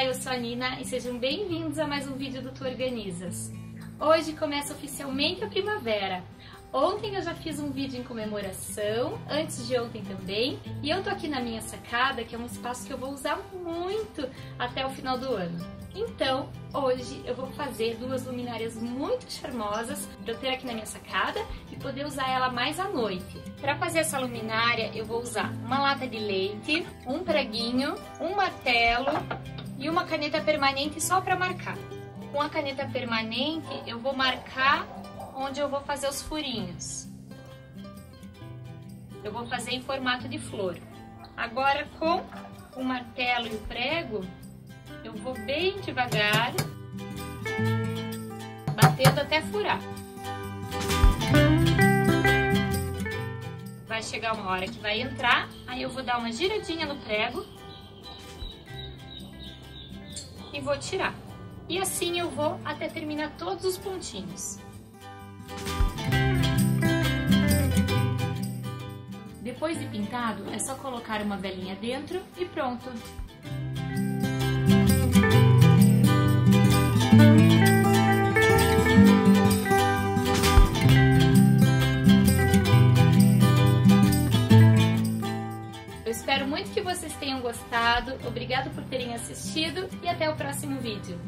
Olá, eu sou a Nina e sejam bem-vindos a mais um vídeo do Tu Organizas. Hoje começa oficialmente a primavera. Ontem eu já fiz um vídeo em comemoração, antes de ontem também, e eu tô aqui na minha sacada, que é um espaço que eu vou usar muito até o final do ano. Então, hoje eu vou fazer duas luminárias muito charmosas para eu ter aqui na minha sacada e poder usar ela mais à noite. Para fazer essa luminária, eu vou usar uma lata de leite, um preguinho, um martelo e uma caneta permanente só para marcar. Com a caneta permanente, eu vou marcar onde eu vou fazer os furinhos. Eu vou fazer em formato de flor. Agora, com o martelo e o prego, eu vou bem devagar, batendo até furar. Vai chegar uma hora que vai entrar, aí eu vou dar uma giradinha no prego e vou tirar. E assim eu vou até terminar todos os pontinhos. Depois de pintado, é só colocar uma velinha dentro e pronto! Eu espero muito que vocês tenham gostado, obrigado por terem assistido e até o próximo vídeo!